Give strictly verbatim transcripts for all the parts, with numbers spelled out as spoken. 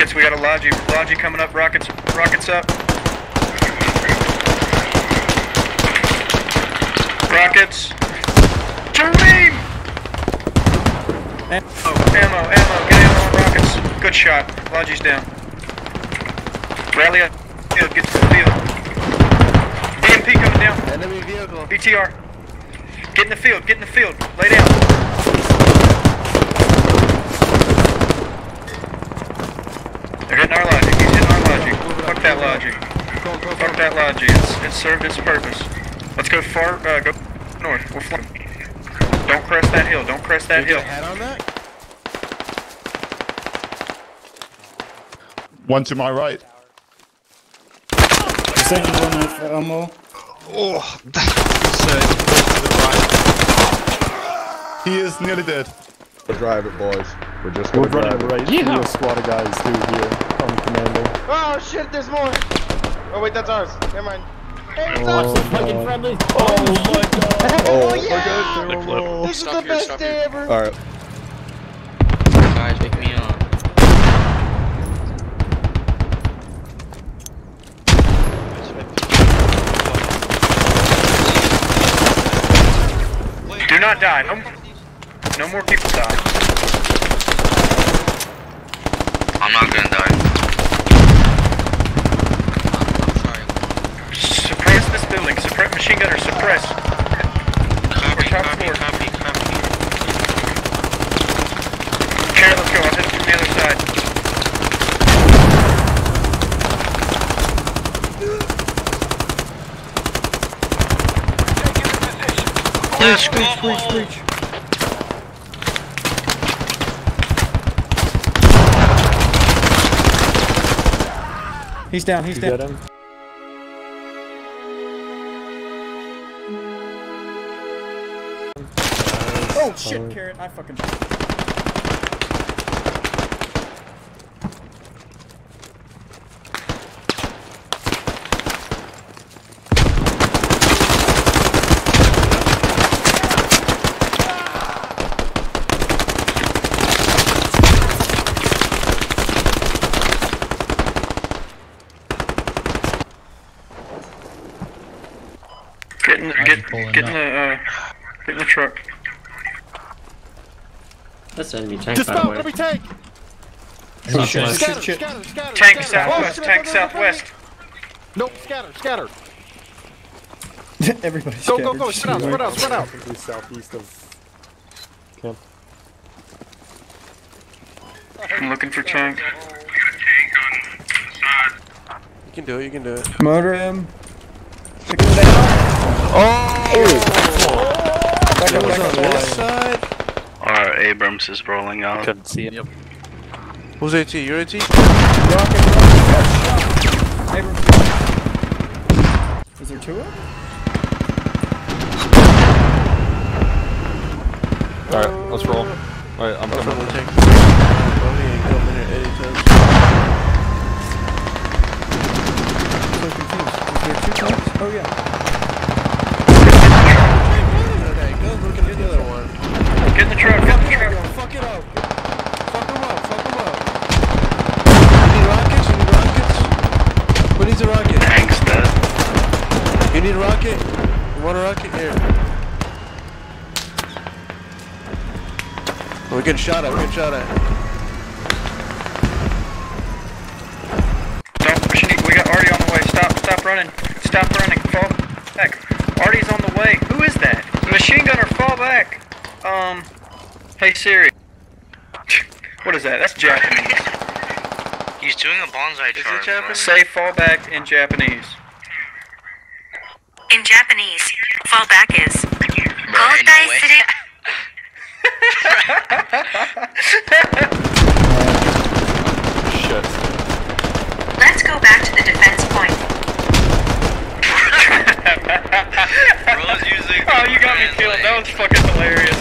Rockets, we got a Lodgy. Lodgy coming up, rockets, rockets up. Rockets. Dream! Oh, ammo, ammo, get ammo on rockets. Good shot. Lodgy's down. Rally up, get to the field. D M P coming down. Enemy vehicle. B T R. Get in the field, get in the field. Lay down. They're hitting our logic, he's hitting our logic. Fuck that logic. Fuck that logic, it's, it served its purpose. Let's go far, uh, go north. We'll fly. Don't crest that hill, don't crest that hill. Did you get a head on that? One to my right. Second one with ammo. Oh, that's insane. He is nearly dead. We'll drive it, boys. We're just We're running right through a squad of guys through here. On commando. Oh shit, there's more! Oh wait, that's ours. Never mind. Hey, it's ours! Oh, fucking friendly. Oh my god! Oh, oh yeah! We're good. This stop is the here, best day here. Ever! Alright. Guys, pick me up. Do not die. No more, no more people die. I'm not gonna die. I'm sorry. Suppress this building. Suppress machine gunner. Suppress. Copy, top copy, floor. copy, copy. Okay, let's go. I'll hit it from the other side. Let's go, please, please. He's down, he's you down. Oh shit, oh. Carrot, I fucking Get in the, uh, get in the truck. That's enemy tank. Just stop, enemy tank! Enemy tank. Scatter, scatter, scatter, tank southwest, oh, tank southwest. Nope, scatter, scatter. Everybody go, scattered. Go, go, spread out, spread out, spread out. Southeast of camp. I'm looking for tank. We got a tank on the side. You can do it, you can do it. Murder him. Pick him down. Oh! Oh. Back up, back up. On this side. Our Abrams is rolling out. I couldn't see it. Yep. Who's AT? You're AT? Rocket, rocket, Abrams. Is there two of them? Alright, let's roll. Alright, I'm coming. We'll take I'm so confused. Is there two tanks? Oh yeah. Get in the truck, get in the truck. Fuck it up. Fuck them up, fuck them up. You need rockets, you need rockets. Who needs a rocket? Thanks, dude. You need a rocket? You want a rocket? Here. We're getting shot at, we're getting shot at. Stop, we got Arty on the way. Stop, stop running. Stop running. Fall back. Arty's on the way. Who is that? Machine gunner, fall back. Um, hey Siri. What is that? That's Japanese. He's doing a bonsai charm. Is it Japanese? Say fall back in Japanese. In Japanese, fall back is. Shit. Let's go back to the defense point. Bro's using oh, you got me killed. That was fucking hilarious.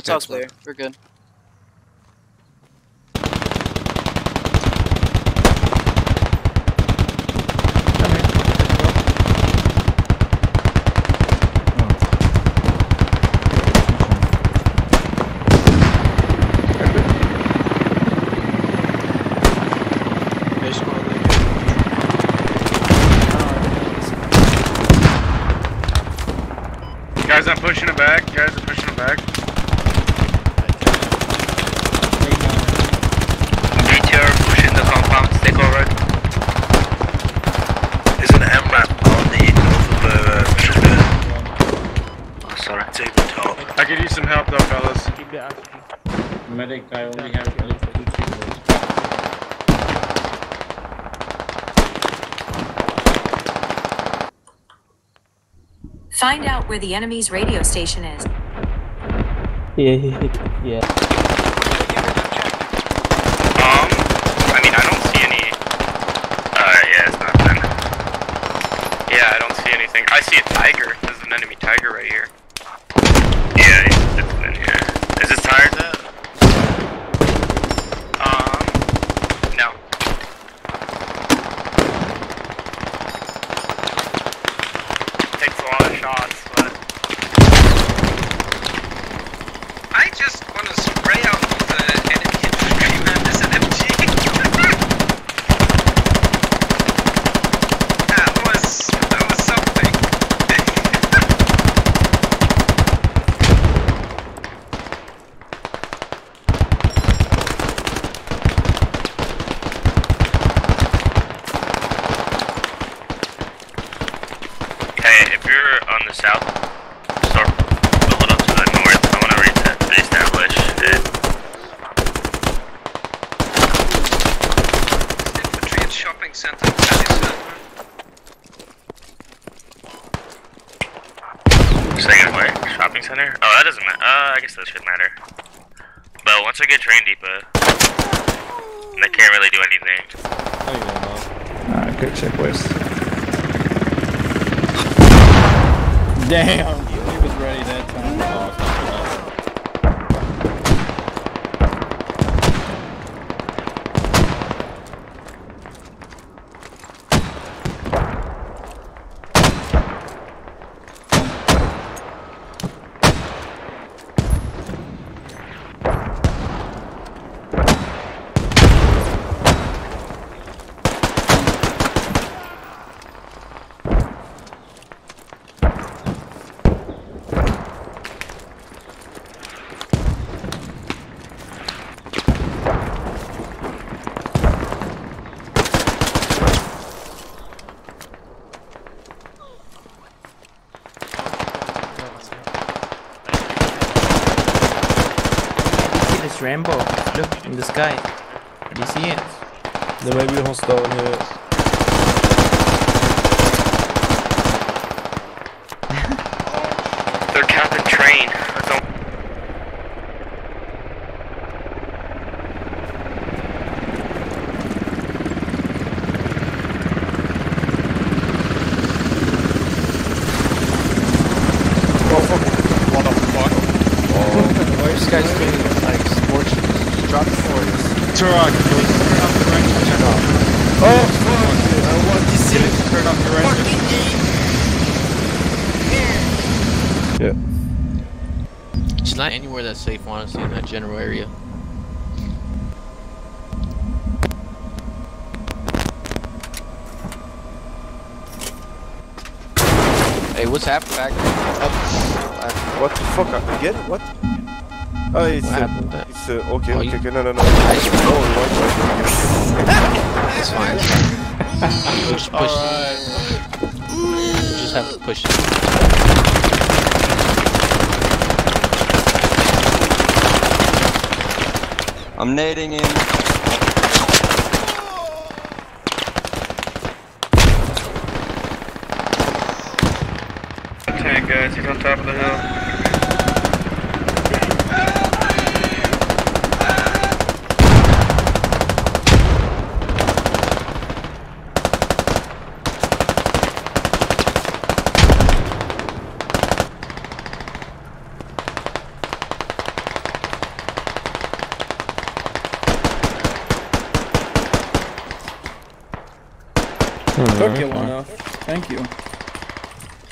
it's all clear. We're good. Guys, I'm pushing him back. Guys, I'm pushing him back. B T R pushing the compound. Stay covered. There's an M RAP on the north of the... Oh, sorry. Tabletop. I could use some help though, fellas. Keep the action. Medic, I only have two people. Find out where the enemy's radio station is. Yeah, yeah, yeah. Um, I mean, I don't see any. Uh, yeah, it's nothing. Yeah, I don't see anything. I see a tiger. There's an enemy tiger right here. Yeah, it's in here. Is this tired though? Um, no. It takes a lot of shots, but I just want to spray out the enemy infantry, man. This is an M G. That was that was something. Hey, if you're on the south, start pulling up to the north. I want to reestablish it. Infantry at shopping center. That is uh, Second way, shopping center. Oh, that doesn't matter. Uh, I guess that should matter. But once I get train depot, I can't really do anything. Alright, good shit, boys. Damn, he was ready that time. Oh, it's Rambo. Look in the sky. Do you see it? there may be hostile here. They're counting train. I don't. What the fuck? Why are these guys doing like scorches? Just drop forties. Turok, please turn off the range and turn off. Oh, fuck! I want to see it. Turn off the range. Yeah. It's not anywhere that's safe, honestly, in that general area. Hey, what's happening back there? Up, up. What the fuck? Again? What? Oh, it's What happened uh, there? it's uh, okay, Oh, you- okay, okay, no, no, no. No, no, It's fine. It's fine. You just push. You just have to push. I'm nading in. Tank, guys, he's on top of the hill. enough. Thank you.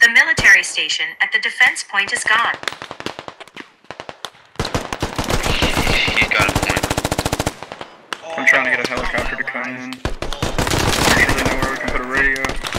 The military station at the defense point is gone. He's got a point. I'm trying to get a helicopter to come in. I don't really know where we can put a radio.